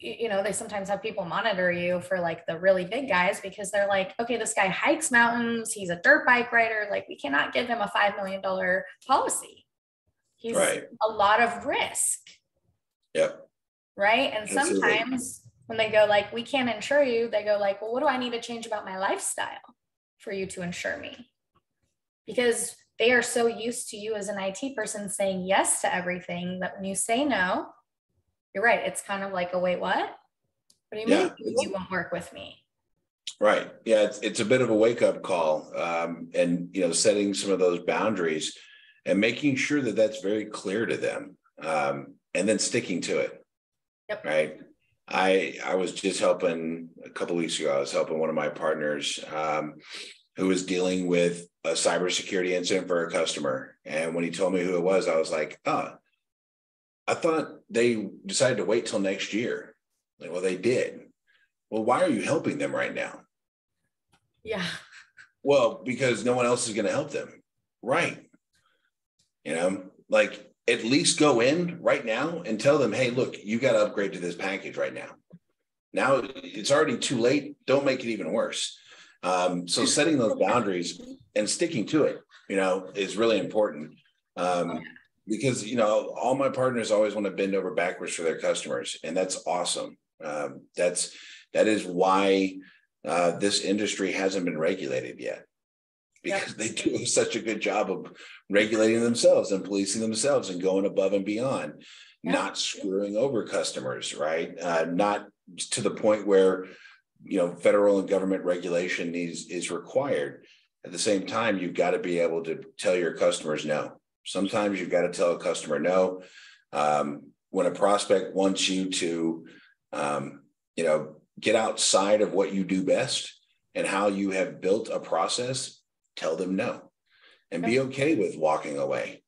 they sometimes have people monitor you for the really big guys because they're okay, this guy hikes mountains. He's a dirt bike rider. We cannot give him a $5 million policy. He's a lot of risk. Yep. Right. And sometimes when they go we can't insure you, they go well, what do I need to change about my lifestyle for you to insure me? Because they are so used to you as an IT person saying yes to everything that when you say no, you're right. It's kind of like, oh, wait, what? What do you mean you won't work with me? Right. Yeah. It's a bit of a wake-up call and, setting some of those boundaries and making sure that that's very clear to them and then sticking to it. Yep. Right. I was just helping a couple weeks ago, I was helping one of my partners who was dealing with a cybersecurity incident for a customer. And when he told me who it was, I was like, oh, I thought they decided to wait till next year. Like, well, they did. Well, why are you helping them right now? Yeah. Well, because no one else is going to help them. Right. You know, like, at least go in right now and tell them, hey, look, you got to upgrade to this package right now. Now it's already too late. Don't make it even worse. So setting those boundaries and sticking to it, you know, is really important because, you know, all my partners always want to bend over backwards for their customers. And that's awesome. That is why this industry hasn't been regulated yet. Because they do such a good job of regulating themselves and policing themselves and going above and beyond, not screwing over customers, right? Not to the point where, you know, federal and government regulation is required. At the same time, you've got to be able to tell your customers no. Sometimes you've got to tell a customer no. When a prospect wants you to, you know, get outside of what you do best and how you have built a process, tell them no and be okay with walking away.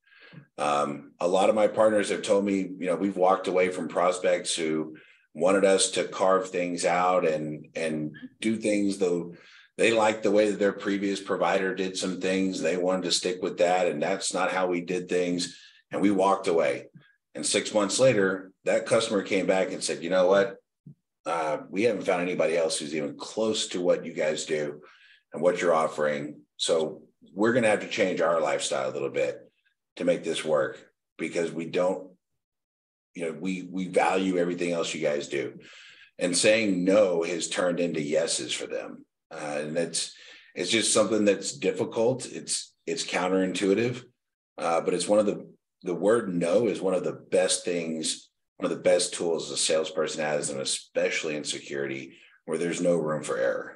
A lot of my partners have told me, you know, we've walked away from prospects who wanted us to carve things out and do things, though they liked the way that their previous provider did some things. They wanted to stick with that. And that's not how we did things. And we walked away. And 6 months later, that customer came back and said, you know what? We haven't found anybody else who's even close to what you guys do and what you're offering. So we're going to have to change our lifestyle a little bit to make this work, because we don't, you know, we value everything else you guys do. And saying no has turned into yeses for them. And it's just something that's difficult. It's counterintuitive, but it's one of the word no is one of the best things, one of the best tools a salesperson has, and especially in security where there's no room for error.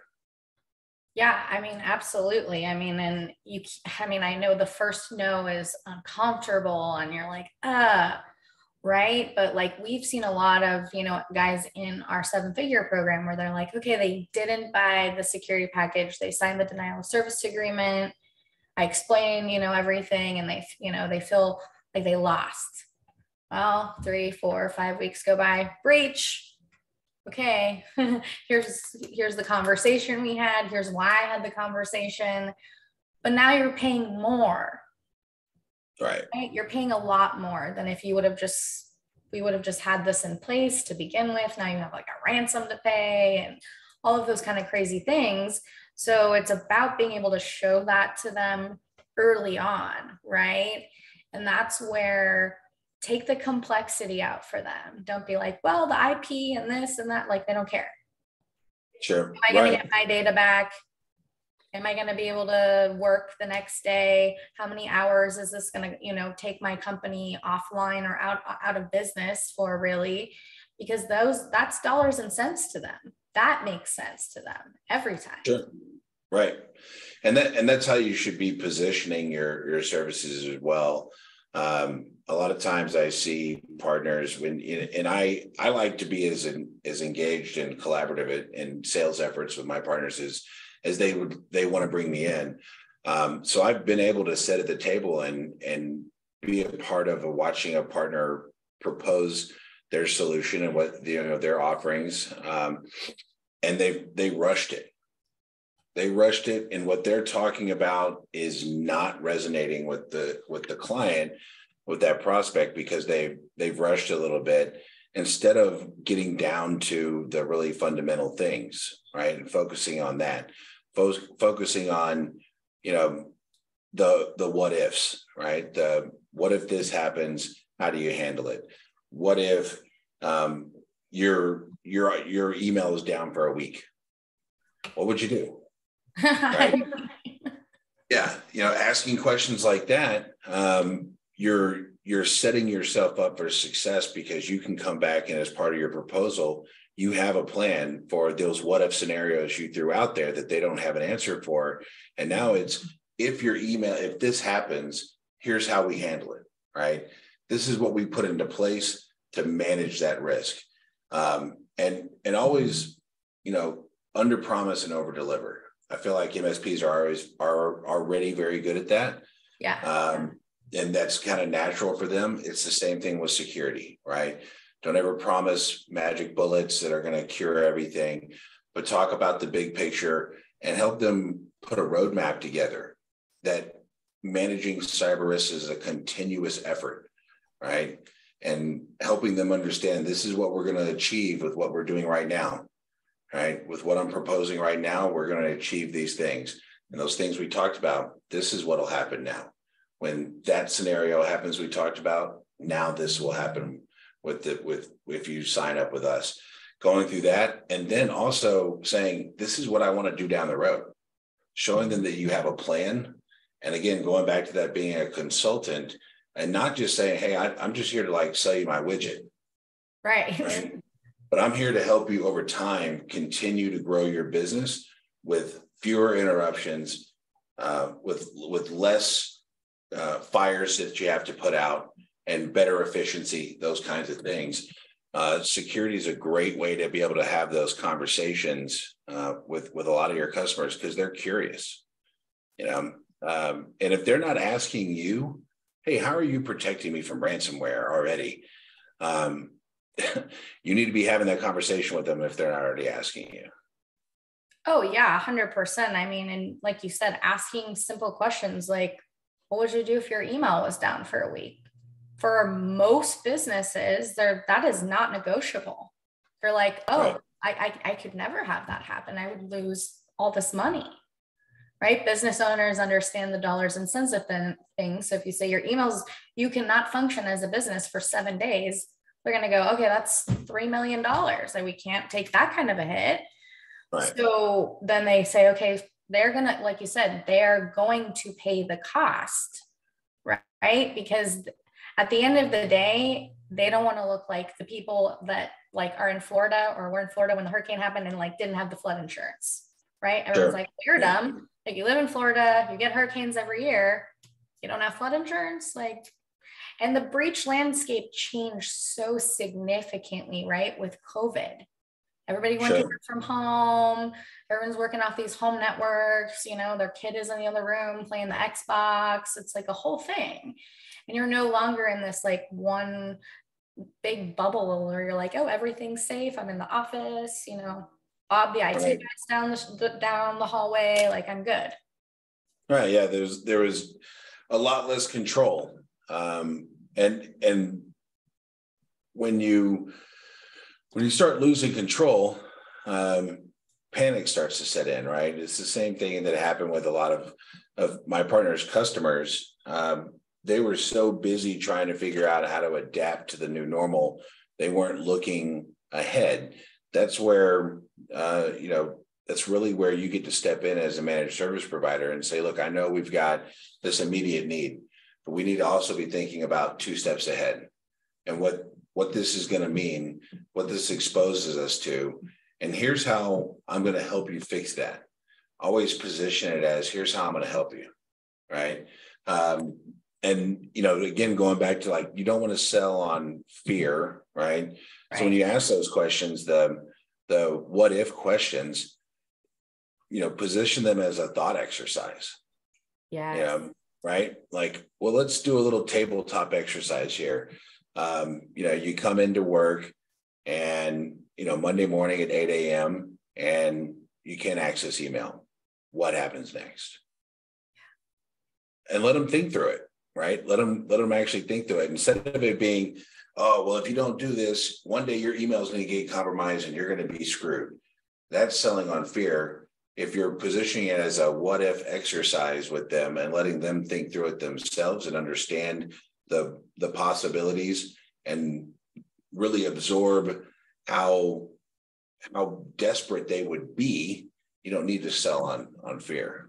Yeah, I mean, absolutely. I mean, and you, I mean, I know the first no is uncomfortable and you're like, right. But like, we've seen a lot of, you know, guys in our 7-figure program where they're like, okay, they didn't buy the security package. They signed the denial of service agreement. I explained, you know, everything, and they, you know, they feel like they lost. Well, 3, 4, 5 weeks go by, breach. Okay, here's the conversation we had. Here's why I had the conversation. But now you're paying more. Right? You're paying a lot more than if you would have just, we would have just had this in place to begin with. Now you have like a ransom to pay and all of those kind of crazy things. So it's about being able to show that to them early on, right? And that's where, take the complexity out for them. Don't be like, well, the IP and this and that, like they don't care. Sure. Am I going to get my data back? Am I going to be able to work the next day? How many hours is this going to, you know, take my company offline or out of business for, really? Because that's dollars and cents to them. That makes sense to them every time. Sure. Right. And that's how you should be positioning your services as well. A lot of times I see partners when, and I like to be as engaged and collaborative in sales efforts with my partners as they want to bring me in. So I've been able to sit at the table and be a part of watching a partner propose their solution and what, you know, their offerings. And they rushed it. They rushed it, and what they're talking about is not resonating with the client, with that prospect, because they've rushed a little bit instead of getting down to the really fundamental things, right? And focusing on that, focusing on, you know, the what ifs, right? The what if this happens? How do you handle it? What if your email is down for a week? What would you do? Right? Yeah, you know, asking questions like that, you're setting yourself up for success, because you can come back and as part of your proposal, you have a plan for those what if scenarios you threw out there that they don't have an answer for. And now it's, if this happens, here's how we handle it, right? This is what we put into place to manage that risk. and always, you know, under promise and over deliver. I feel like MSPs are already very good at that. Yeah. And that's kind of natural for them. It's the same thing with security, right? Don't ever promise magic bullets that are going to cure everything, but talk about the big picture and help them put a roadmap together that managing cyber risk is a continuous effort, right? And helping them understand this is what we're going to achieve with what we're doing right now, right? With what I'm proposing right now, we're going to achieve these things. And those things we talked about, this is what will happen now. When that scenario happens, we talked about, now this will happen with if you sign up with us. Going through that, and then also saying, this is what I want to do down the road. Showing them that you have a plan. And again, going back to that being a consultant and not just saying, hey, I'm just here to like sell you my widget. Right. But I'm here to help you over time continue to grow your business with fewer interruptions, with less fires that you have to put out and better efficiency, those kinds of things. Security is a great way to be able to have those conversations with a lot of your customers because they're curious, you know. And if they're not asking you, hey, how are you protecting me from ransomware already? You need to be having that conversation with them if they're not already asking you. Oh, yeah, 100%. I mean, and like you said, asking simple questions like, what would you do if your email was down for a week? For most businesses, that is not negotiable. They're like, oh, right. I could never have that happen. I would lose all this money. Right? Business owners understand the dollars and cents of things. So if you say your emails, you cannot function as a business for 7 days, they're going to go, okay, that's $3 million. And we can't take that kind of a hit. Right. So then they say, okay, they're going to, like you said, they are going to pay the cost, right? Because at the end of the day, they don't want to look like the people that like are in Florida or were in Florida when the hurricane happened and like didn't have the flood insurance, right? Everyone's like, you're dumb. Like you live in Florida, you get hurricanes every year, you don't have flood insurance, like, and the breach landscape changed so significantly, right? With COVID, everybody went to work from home, everyone's working off these home networks, you know, their kid is in the other room playing the Xbox, it's like a whole thing. And you're no longer in this like one big bubble where you're like, oh, everything's safe, I'm in the office, you know. Bob, the IT guy's down the hallway, like I'm good. Right. Yeah. There was a lot less control. And when you start losing control, panic starts to set in, right? It's the same thing that happened with a lot of my partner's customers. They were so busy trying to figure out how to adapt to the new normal. They weren't looking ahead. That's where, you know, that's really where you get to step in as a managed service provider and say, look, I know we've got this immediate need, but we need to also be thinking about 2 steps ahead and what this is going to mean, what this exposes us to. And here's how I'm going to help you fix that. Always position it as here's how I'm going to help you. Right. And, you know, again, going back to like, you don't want to sell on fear, right? So when you ask those questions, the what if questions, you know, position them as a thought exercise. Yeah. You know, right. Like, well, let's do a little tabletop exercise here. You know, you come into work and, you know, Monday morning at 8 a.m. and you can't access email. What happens next? Yeah. And let them think through it. Right. Let them actually think through it instead of it being, oh, well, if you don't do this, one day your email is going to get compromised and you're going to be screwed. That's selling on fear. If you're positioning it as a what if exercise with them and letting them think through it themselves and understand the possibilities and really absorb how desperate they would be, you don't need to sell on fear.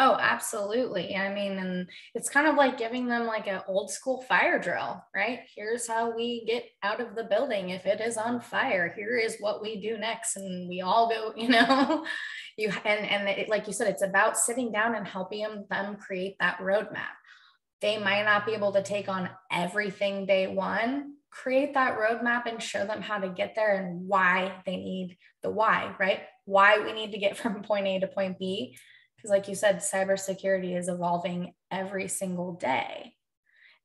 Oh, absolutely. I mean, and it's kind of like giving them like an old school fire drill, right? Here's how we get out of the building. If it is on fire, here is what we do next. And we all go, you know, and like you said, it's about sitting down and helping them create that roadmap. They might not be able to take on everything day one, create that roadmap and show them how to get there and why they need the why, right? Why we need to get from point A to point B. Because like you said, cybersecurity is evolving every single day.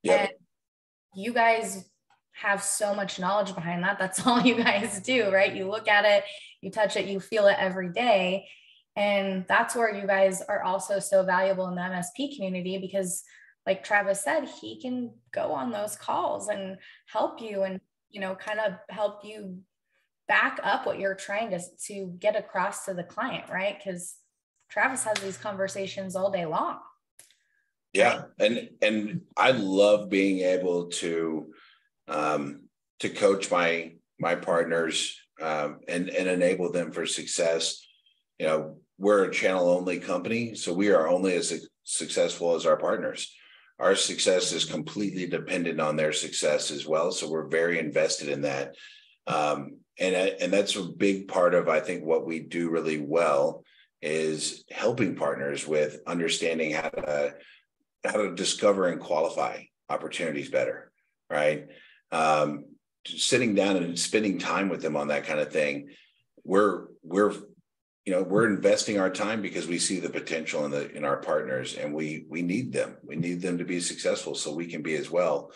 Yep. And you guys have so much knowledge behind that. That's all you guys do, right? You look at it, you touch it, you feel it every day. And that's where you guys are also so valuable in the MSP community, because like Travis said, he can go on those calls and help you and, you know, kind of help you back up what you're trying to get across to the client, right? Because Travis has these conversations all day long. Yeah. And I love being able to coach my partners and enable them for success. You know, we're a channel only company, so we are only as successful as our partners. Our success is completely dependent on their success as well. So we're very invested in that. And that's a big part of, I think, what we do really well is helping partners with understanding how to discover and qualify opportunities better, right? Sitting down and spending time with them on that kind of thing. We're investing our time because we see the potential in our partners, and we need them. We need them to be successful so we can be as well.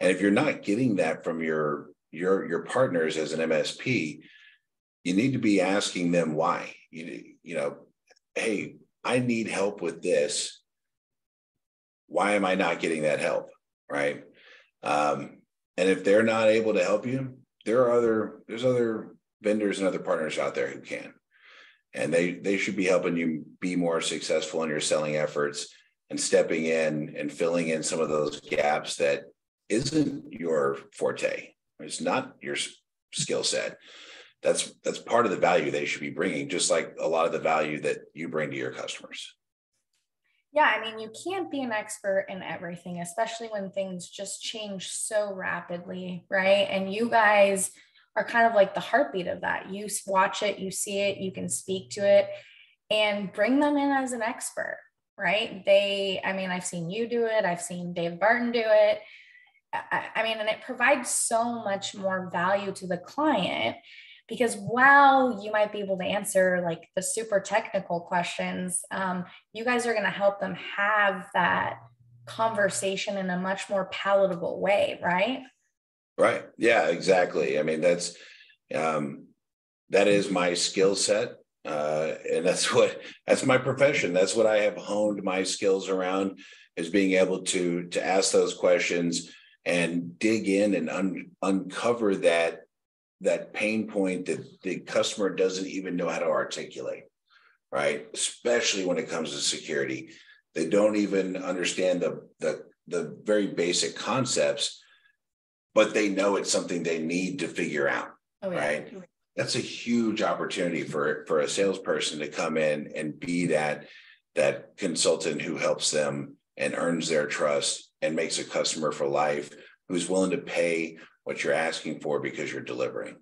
And if you're not getting that from your partners as an MSP, you need to be asking them why. You know, hey, I need help with this. Why am I not getting that help, right? And if they're not able to help you, there's other vendors and other partners out there who can. And they should be helping you be more successful in your selling efforts and stepping in and filling in some of those gaps that isn't your forte. It's not your skill set. That's part of the value they should be bringing, just like a lot of the value that you bring to your customers. Yeah, I mean, you can't be an expert in everything, especially when things just change so rapidly, right? And you guys are kind of like the heartbeat of that. You watch it, you see it, you can speak to it, and bring them in as an expert, right? I've seen you do it. I've seen Dave Barton do it. And it provides so much more value to the client, because while you might be able to answer like the super technical questions, you guys are going to help them have that conversation in a much more palatable way, right? Right. Yeah, exactly. I mean, that is my skill set. And that's my profession. That's what I have honed my skills around, is being able to ask those questions and dig in and uncover that pain point that the customer doesn't even know how to articulate, right? Especially when it comes to security. They don't even understand the very basic concepts, but they know it's something they need to figure out, right? That's a huge opportunity for a salesperson to come in and be that consultant who helps them and earns their trust and makes a customer for life, who's willing to pay what you're asking for because you're delivering.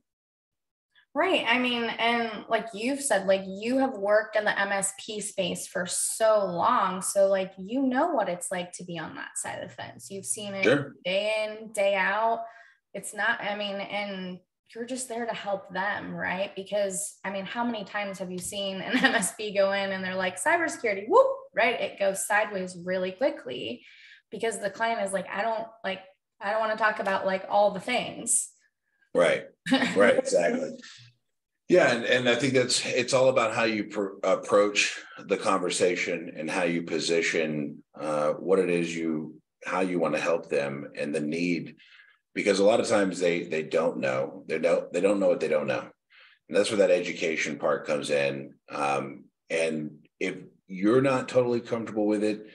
Right. I mean, and like you've said, like you have worked in the MSP space for so long. So like, you know what it's like to be on that side of the fence. You've seen it sure. Day in, day out. It's not, and you're just there to help them, right? Because how many times have you seen an MSP go in and they're like, cybersecurity, whoop, right? It goes sideways really quickly because the client is like, I don't want to talk about like all the things. Right, exactly. Yeah, and I think it's all about how you approach the conversation and how you position what it is how you want to help them and the need, because a lot of times they don't know. They don't know what they don't know, and that's where that education part comes in. And if you're not totally comfortable with it,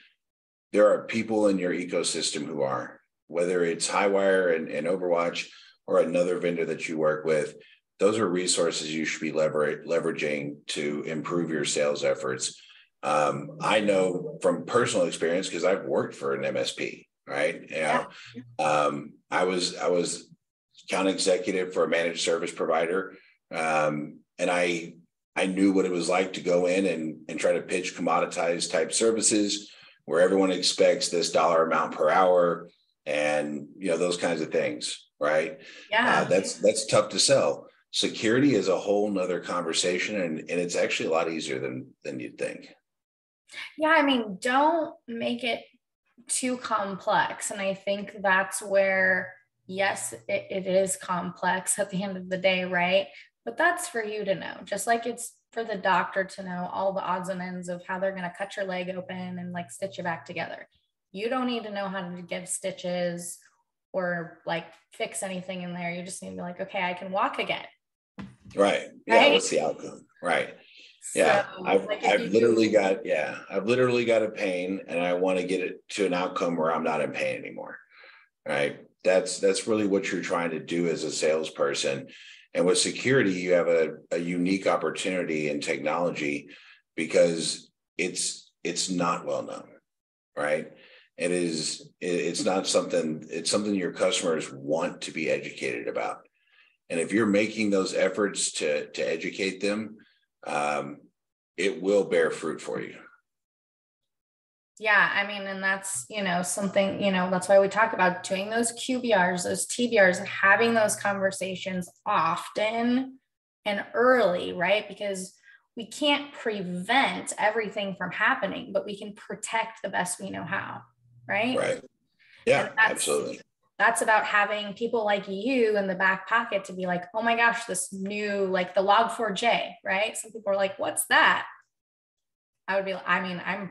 there are people in your ecosystem who are, whether it's High Wire and Overwatch, or another vendor that you work with. Those are resources you should be leveraging to improve your sales efforts. I know from personal experience, because I've worked for an MSP, right? I was account executive for a managed service provider, and I knew what it was like to go in and try to pitch commoditized type services where everyone expects this dollar amount per hour and, you know, those kinds of things. right? Yeah. That's tough to sell. Security is a whole nother conversation, and it's actually a lot easier than you'd think. Yeah, I mean, don't make it too complex. And I think that's where, yes, it is complex at the end of the day, right? But that's for you to know, just like it's for the doctor to know all the odds and ends of how they're going to cut your leg open and like stitch you back together. You don't need to know how to give stitches or like fix anything in there. You just need to be like, okay, I can walk again. Right. Yeah. Right? What's the outcome? Right. Yeah. So, I've literally got a pain and I want to get it to an outcome where I'm not in pain anymore. Right. That's really what you're trying to do as a salesperson. And with security, you have a unique opportunity in technology because it's not well known, right? It's something your customers want to be educated about. And if you're making those efforts to educate them, it will bear fruit for you. Yeah, I mean, and that's, something, that's why we talk about doing those QBRs, those TBRs, having those conversations often and early, right? Because we can't prevent everything from happening, but we can protect the best we know how, right? Right. Yeah, absolutely. That's about having people like you in the back pocket to be like, oh my gosh, this new, like the log4j, right? Some people are like, what's that? I'm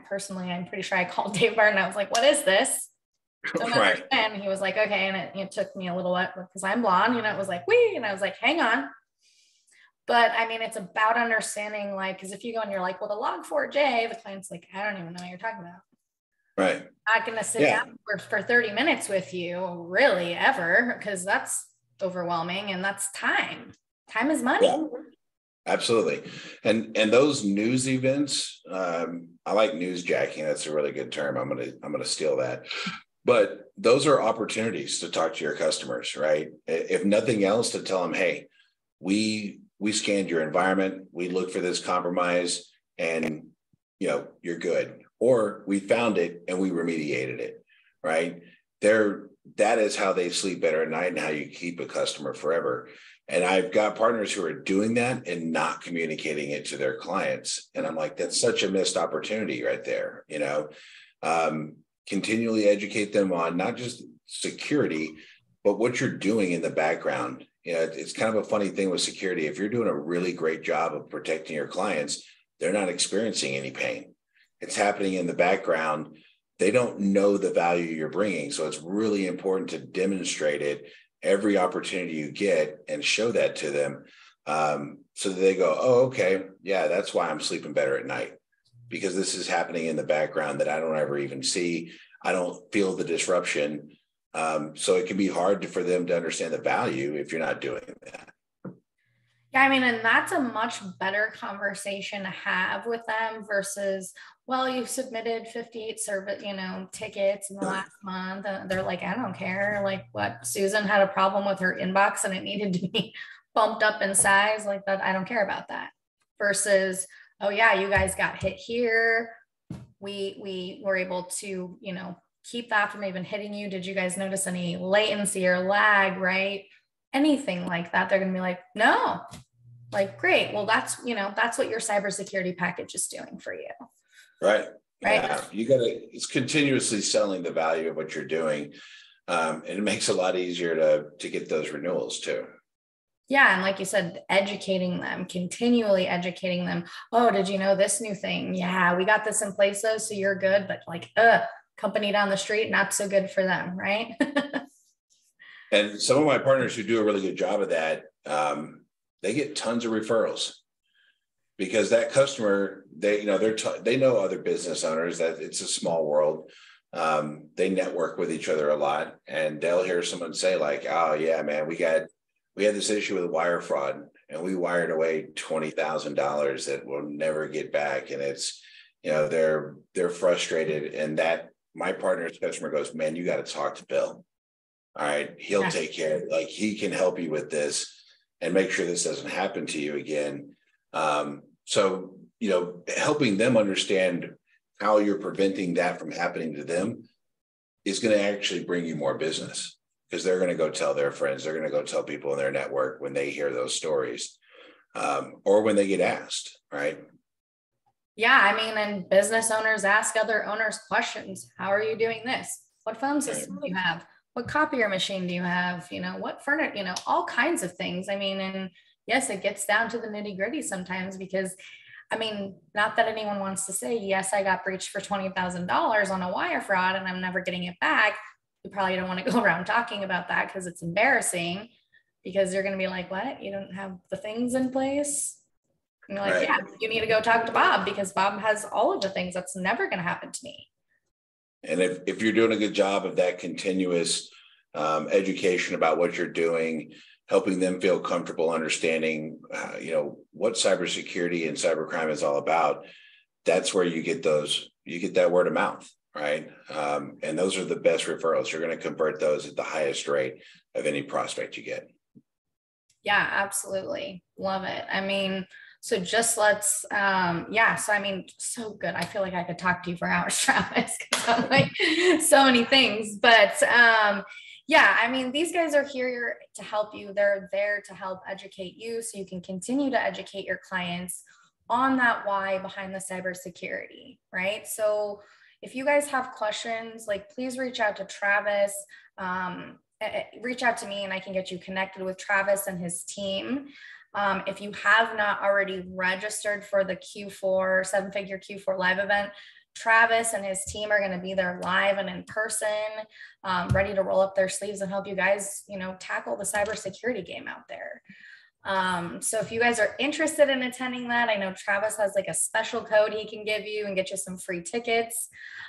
pretty sure I called Dave Barton. I was like, what is this? Right. And he was like, okay. And it took me a little bit because I'm blonde, it was like, wee. And I was like, hang on. But I mean, it's about understanding, like, because if you go and you're like, well, the log4j, the client's like, I don't even know what you're talking about. Right. I'm not going to sit down for 30 minutes with you really ever, because that's overwhelming. And that's time. Time is money. Yeah. Absolutely. And those news events, I like newsjacking. That's a really good term. I'm going to steal that, but those are opportunities to talk to your customers, right? If nothing else, to tell them, hey, we scanned your environment. We looked for this compromise and, you're good, or we found it and we remediated it, right? That is how they sleep better at night and how you keep a customer forever. And I've got partners who are doing that and not communicating it to their clients. And I'm like, that's such a missed opportunity right there. Continually educate them on not just security, but what you're doing in the background. It's kind of a funny thing with security. If you're doing a really great job of protecting your clients, they're not experiencing any pain. It's happening in the background. They don't know the value you're bringing. So it's really important to demonstrate it every opportunity you get and show that to them so that they go, oh, okay, yeah, that's why I'm sleeping better at night, because this is happening in the background that I don't ever even see. I don't feel the disruption. So it can be hard for them to understand the value if you're not doing that. Yeah, I mean, and that's a much better conversation to have with them versus, well, you've submitted 58 service, tickets in the last month. And they're like, I don't care. Like, what? Susan had a problem with her inbox and it needed to be bumped up in size. Like that, I don't care about that. Versus, oh yeah, you guys got hit here. We were able to, keep that from even hitting you. Did you guys notice any latency or lag? Right? Anything like that, they're going to be like, no. Like, great. Well, that's, that's what your cybersecurity package is doing for you. Right. Right. Yeah. It's continuously selling the value of what you're doing. And it makes it a lot easier to get those renewals too. Yeah. And like you said, continually educating them. Oh, did you know this new thing? Yeah, we got this in place though. So you're good, but like, company down the street, not so good for them. Right. And some of my partners who do a really good job of that, they get tons of referrals because that customer, they know other business owners. That it's a small world. They network with each other a lot, and they'll hear someone say like, "Oh yeah, man, we had this issue with wire fraud, and we wired away $20,000 that we'll never get back." And it's, they're frustrated, and that my partner's customer goes, "Man, you got to talk to Bill." All right, he'll take care. Like, he can help you with this and make sure this doesn't happen to you again. So helping them understand how you're preventing that from happening to them is going to actually bring you more business. because they're going to go tell their friends, they're going to go tell people in their network when they hear those stories, or when they get asked, right? Yeah, I mean, and business owners ask other owners questions. How are you doing this? What phone system do you have? What copier machine do you have? You know, what furniture, you know, all kinds of things. I mean, and yes, it gets down to the nitty gritty sometimes because, I mean, not that anyone wants to say, yes, I got breached for $20,000 on a wire fraud and I'm never getting it back. You probably don't want to go around talking about that because it's embarrassing, because you're going to be like, what? You don't have the things in place? And you're like, right. Yeah, you need to go talk to Bob because Bob has all of the things. That's never going to happen to me. And if you're doing a good job of that continuous education about what you're doing, helping them feel comfortable understanding, you know, what cybersecurity and cybercrime is all about, that's where you get those, you get that word of mouth, right? And those are the best referrals. You're going to convert those at the highest rate of any prospect you get. Yeah, absolutely. Love it. I mean, so just let's, yeah. So, I mean, so good. I feel like I could talk to you for hours, Travis, because I'm like so many things, but yeah, I mean, these guys are here to help you. They're there to help educate you so you can continue to educate your clients on that why behind the cybersecurity, right? So if you guys have questions, like please reach out to Travis, reach out to me and I can get you connected with Travis and his team. If you have not already registered for the Q4, 7-figure Q4 live event, Travis and his team are going to be there live and in person, ready to roll up their sleeves and help you guys, you know, tackle the cybersecurity game out there. So if you guys are interested in attending that, I know Travis has like a special code he can give you and get you some free tickets.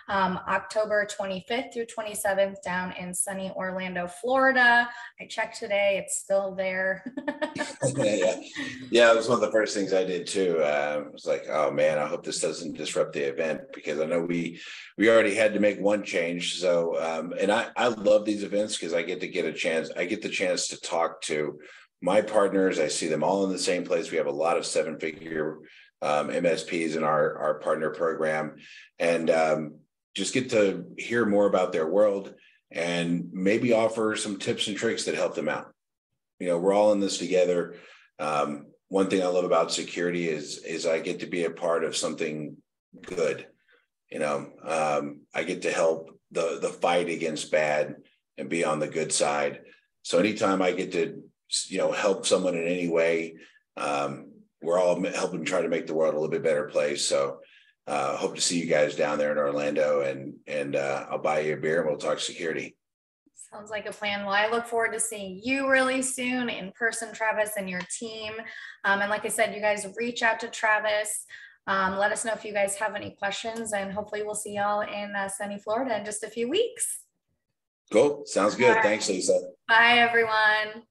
October 25th through 27th down in sunny Orlando, Florida. I checked today, it's still there. Yeah, it was one of the first things I did too. I was like, oh man, I hope this doesn't disrupt the event because I know we already had to make one change. So, and I love these events because I get to get the chance to talk to my partners. I see them all in the same place. We have a lot of 7-figure MSPs in our partner program, and just get to hear more about their world and maybe offer some tips and tricks that help them out. You know, we're all in this together. One thing I love about security is I get to be a part of something good. You know, I get to help the fight against bad and be on the good side. So anytime I get to, you know, help someone in any way, we're all helping try to make the world a little bit better place. So hope to see you guys down there in Orlando, and I'll buy you a beer and we'll talk security. Sounds like a plan. Well, I look forward to seeing you really soon in person, Travis, and your team. And like I said, you guys reach out to Travis. Let us know if you guys have any questions, and hopefully we'll see y'all in sunny Florida in just a few weeks. Cool. Sounds good. Right. Thanks, Lisa. Bye, everyone.